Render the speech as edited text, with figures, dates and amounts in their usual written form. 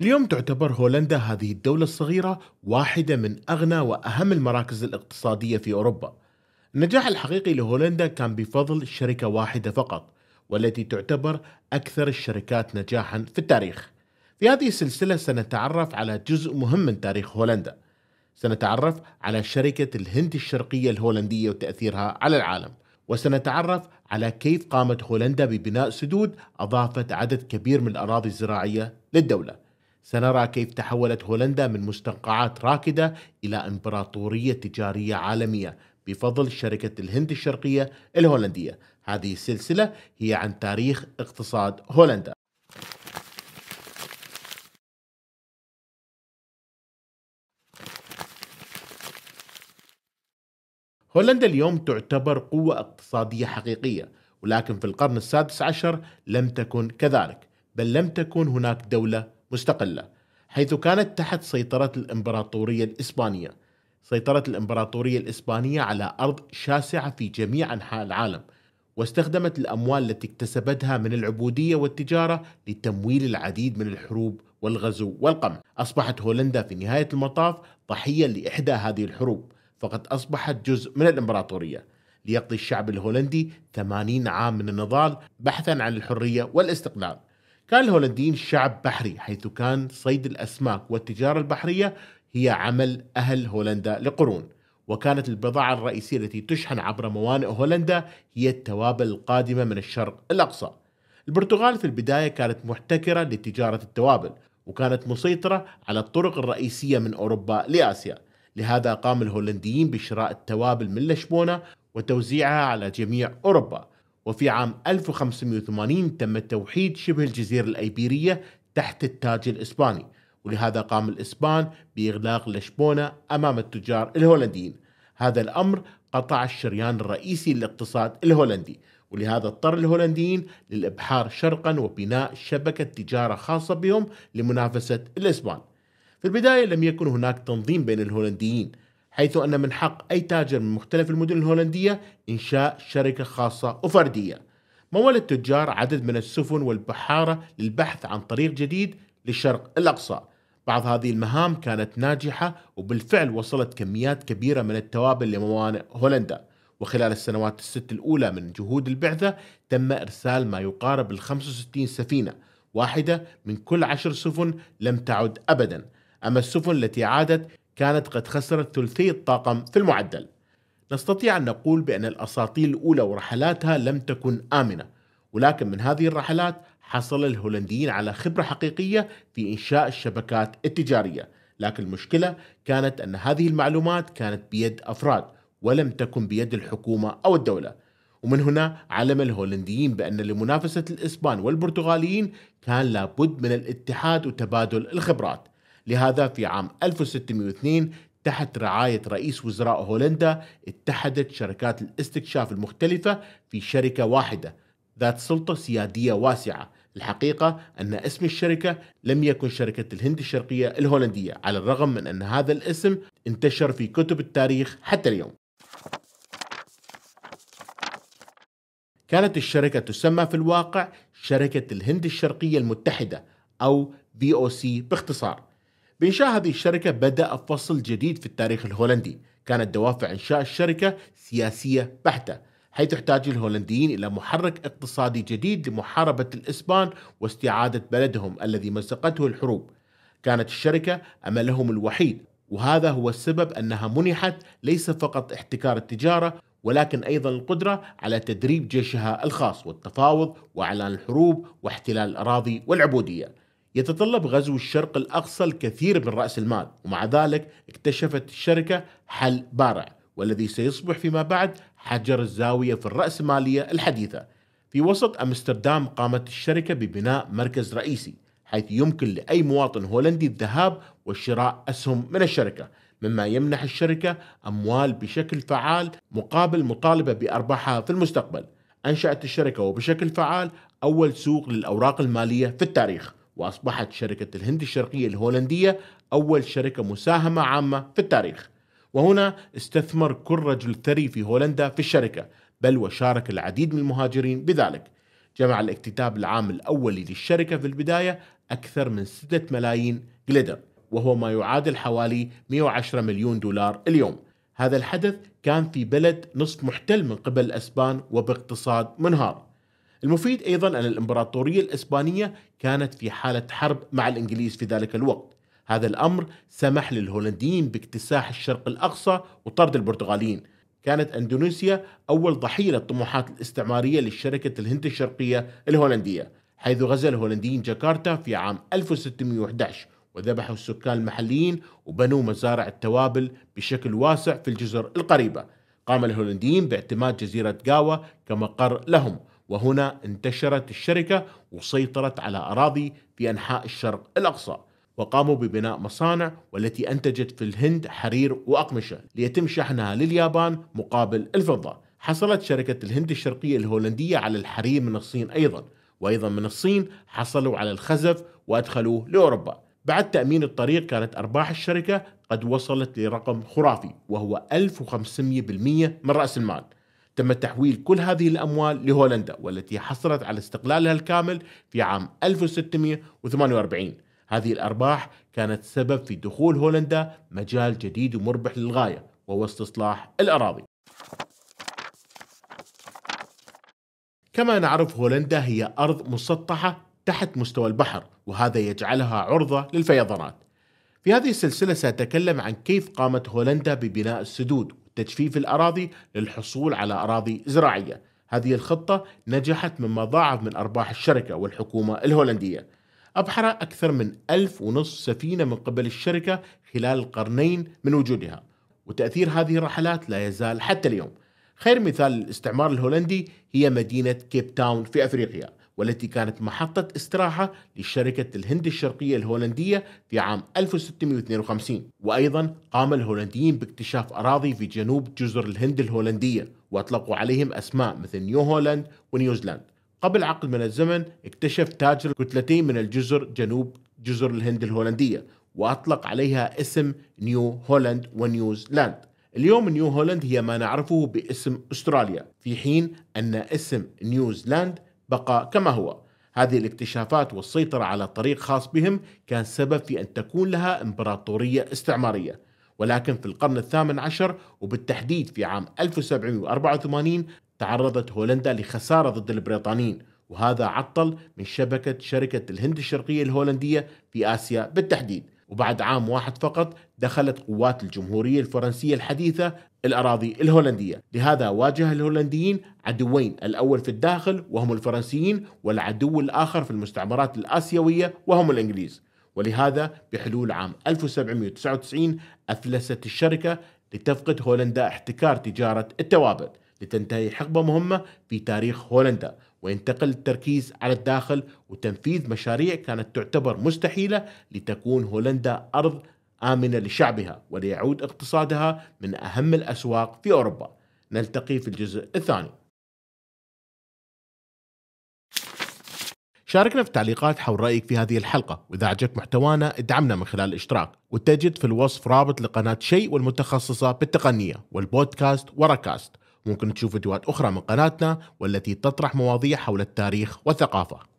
اليوم تعتبر هولندا هذه الدولة الصغيرة واحدة من أغنى وأهم المراكز الاقتصادية في أوروبا. النجاح الحقيقي لهولندا كان بفضل شركة واحدة فقط، والتي تعتبر أكثر الشركات نجاحاً في التاريخ. في هذه السلسلة سنتعرف على جزء مهم من تاريخ هولندا. سنتعرف على شركة الهند الشرقية الهولندية وتأثيرها على العالم، وسنتعرف على كيف قامت هولندا ببناء سدود أضافت عدد كبير من الأراضي الزراعية للدولة. سنرى كيف تحولت هولندا من مستنقعات راكدة إلى إمبراطورية تجارية عالمية بفضل شركة الهند الشرقية الهولندية. هذه السلسلة هي عن تاريخ اقتصاد هولندا. هولندا اليوم تعتبر قوة اقتصادية حقيقية، ولكن في القرن السادس عشر لم تكن كذلك، بل لم تكن هناك دولة مستقلة، حيث كانت تحت سيطرة الإمبراطورية الإسبانية. سيطرت الإمبراطورية الإسبانية على أرض شاسعة في جميع أنحاء العالم، واستخدمت الأموال التي اكتسبتها من العبودية والتجارة لتمويل العديد من الحروب والغزو والقمع. أصبحت هولندا في نهاية المطاف ضحية لإحدى هذه الحروب، فقد أصبحت جزء من الإمبراطورية. ليقضي الشعب الهولندي 80 عام من النضال بحثا عن الحرية والاستقلال. كان الهولنديين شعب بحري، حيث كان صيد الأسماك والتجارة البحرية هي عمل أهل هولندا لقرون، وكانت البضاعة الرئيسية التي تشحن عبر موانئ هولندا هي التوابل القادمة من الشرق الأقصى. البرتغال في البداية كانت محتكرة لتجارة التوابل، وكانت مسيطرة على الطرق الرئيسية من أوروبا لآسيا. لهذا قام الهولنديين بشراء التوابل من لشبونة وتوزيعها على جميع أوروبا. وفي عام 1580 تم توحيد شبه الجزيرة الأيبيرية تحت التاج الإسباني، ولهذا قام الإسبان بإغلاق لشبونة أمام التجار الهولنديين. هذا الأمر قطع الشريان الرئيسي للاقتصاد الهولندي، ولهذا اضطر الهولنديين للإبحار شرقا وبناء شبكة تجارة خاصة بهم لمنافسة الإسبان. في البداية لم يكن هناك تنظيم بين الهولنديين، حيث أن من حق أي تاجر من مختلف المدن الهولندية إنشاء شركة خاصة وفردية. مول التجار عدد من السفن والبحارة للبحث عن طريق جديد للشرق الأقصى. بعض هذه المهام كانت ناجحة، وبالفعل وصلت كميات كبيرة من التوابل لموانئ هولندا. وخلال السنوات الست الأولى من جهود البعثة تم إرسال ما يقارب ال 65 سفينة، واحدة من كل 10 سفن لم تعد أبدا. أما السفن التي عادت كانت قد خسرت ثلثي الطاقم في المعدل. نستطيع أن نقول بأن الأساطيل الأولى ورحلاتها لم تكن آمنة، ولكن من هذه الرحلات حصل الهولنديين على خبرة حقيقية في إنشاء الشبكات التجارية. لكن المشكلة كانت أن هذه المعلومات كانت بيد أفراد، ولم تكن بيد الحكومة أو الدولة. ومن هنا علم الهولنديين بأن لمنافسة الإسبان والبرتغاليين كان لابد من الاتحاد وتبادل الخبرات. لهذا في عام 1602 تحت رعاية رئيس وزراء هولندا اتحدت شركات الاستكشاف المختلفة في شركة واحدة ذات سلطة سيادية واسعة. الحقيقة أن اسم الشركة لم يكن شركة الهند الشرقية الهولندية، على الرغم من أن هذا الاسم انتشر في كتب التاريخ حتى اليوم. كانت الشركة تسمى في الواقع شركة الهند الشرقية المتحدة أو VOC باختصار. بإنشاء هذه الشركة بدأ فصل جديد في التاريخ الهولندي. كانت دوافع إنشاء الشركة سياسية بحتة، حيث احتاج الهولنديين إلى محرك اقتصادي جديد لمحاربة الإسبان واستعادة بلدهم الذي مزقته الحروب. كانت الشركة أملهم الوحيد، وهذا هو السبب أنها منحت ليس فقط احتكار التجارة، ولكن أيضا القدرة على تدريب جيشها الخاص والتفاوض وإعلان الحروب واحتلال الأراضي والعبودية. يتطلب غزو الشرق الأقصى الكثير من رأس المال، ومع ذلك اكتشفت الشركة حل بارع، والذي سيصبح فيما بعد حجر الزاوية في الرأسمالية الحديثة. في وسط أمستردام قامت الشركة ببناء مركز رئيسي، حيث يمكن لأي مواطن هولندي الذهاب وشراء أسهم من الشركة، مما يمنح الشركة أموال بشكل فعال مقابل مطالبة بأرباحها في المستقبل. أنشأت الشركة وبشكل فعال أول سوق للأوراق المالية في التاريخ، وأصبحت شركة الهند الشرقية الهولندية أول شركة مساهمة عامة في التاريخ. وهنا استثمر كل رجل ثري في هولندا في الشركة، بل وشارك العديد من المهاجرين بذلك. جمع الاكتتاب العام الأولي للشركة في البداية أكثر من 6 ملايين جليدر، وهو ما يعادل حوالي 110 مليون دولار اليوم. هذا الحدث كان في بلد نصف محتل من قبل الأسبان وباقتصاد منهار. المفيد أيضا أن الإمبراطورية الإسبانية كانت في حالة حرب مع الإنجليز في ذلك الوقت. هذا الأمر سمح للهولنديين باكتساح الشرق الأقصى وطرد البرتغاليين. كانت أندونيسيا أول ضحية للطموحات الاستعمارية لشركة الهند الشرقية الهولندية، حيث غزا الهولنديين جاكرتا في عام 1611 وذبحوا السكان المحليين وبنوا مزارع التوابل بشكل واسع في الجزر القريبة. قام الهولنديين باعتماد جزيرة جاوا كمقر لهم، وهنا انتشرت الشركة وسيطرت على أراضي في أنحاء الشرق الأقصى، وقاموا ببناء مصانع والتي أنتجت في الهند حرير وأقمشة ليتم شحنها لليابان مقابل الفضة. حصلت شركة الهند الشرقية الهولندية على الحرير من الصين وأيضا من الصين حصلوا على الخزف وأدخلوه لأوروبا. بعد تأمين الطريق كانت أرباح الشركة قد وصلت لرقم خرافي وهو 1500% من رأس المال. تم تحويل كل هذه الأموال لهولندا والتي حصلت على استقلالها الكامل في عام 1648. هذه الأرباح كانت سبب في دخول هولندا مجال جديد ومربح للغاية وهو استصلاح الأراضي. كما نعرف هولندا هي أرض مسطحة تحت مستوى البحر، وهذا يجعلها عرضة للفيضانات. في هذه السلسلة سأتكلم عن كيف قامت هولندا ببناء السدود وتجفيف الأراضي للحصول على أراضي زراعية. هذه الخطة نجحت مما ضاعف من أرباح الشركة والحكومة الهولندية. أبحر أكثر من 1500 سفينة من قبل الشركة خلال القرنين من وجودها، وتأثير هذه الرحلات لا يزال حتى اليوم. خير مثال للاستعمار الهولندي هي مدينة كيب تاون في أفريقيا، والتي كانت محطة استراحة لشركة الهند الشرقية الهولندية في عام 1652. وأيضا قام الهولنديين باكتشاف أراضي في جنوب جزر الهند الهولندية وأطلقوا عليهم أسماء مثل نيو هولاند ونيوزلاند. قبل عقد من الزمن اكتشف تاجر كتلتين من الجزر جنوب جزر الهند الهولندية وأطلق عليها اسم نيو هولاند ونيوزلاند. اليوم نيو هولاند هي ما نعرفه باسم أستراليا، في حين أن اسم نيوزلاند بقى كما هو. هذه الاكتشافات والسيطرة على طريق خاص بهم كان سبب في أن تكون لها إمبراطورية استعمارية. ولكن في القرن الثامن عشر وبالتحديد في عام 1784 تعرضت هولندا لخسارة ضد البريطانيين، وهذا عطل من شبكة شركة الهند الشرقية الهولندية في آسيا بالتحديد. وبعد عام واحد فقط دخلت قوات الجمهورية الفرنسية الحديثة الأراضي الهولندية. لهذا واجه الهولنديين عدوين، الأول في الداخل وهم الفرنسيين، والعدو الآخر في المستعمرات الآسيوية وهم الإنجليز. ولهذا بحلول عام 1799 أفلست الشركة لتفقد هولندا احتكار تجارة التوابل، لتنتهي حقبة مهمة في تاريخ هولندا وينتقل التركيز على الداخل وتنفيذ مشاريع كانت تعتبر مستحيلة لتكون هولندا أرض آمنة لشعبها وليعود اقتصادها من أهم الأسواق في أوروبا. نلتقي في الجزء الثاني. شاركنا في التعليقات حول رأيك في هذه الحلقة، وإذا عجبك محتوانا ادعمنا من خلال الاشتراك، وتجد في الوصف رابط لقناة شيء والمتخصصة بالتقنية والبودكاست وراكاست. ممكن تشوف فيديوهات أخرى من قناتنا والتي تطرح مواضيع حول التاريخ والثقافة.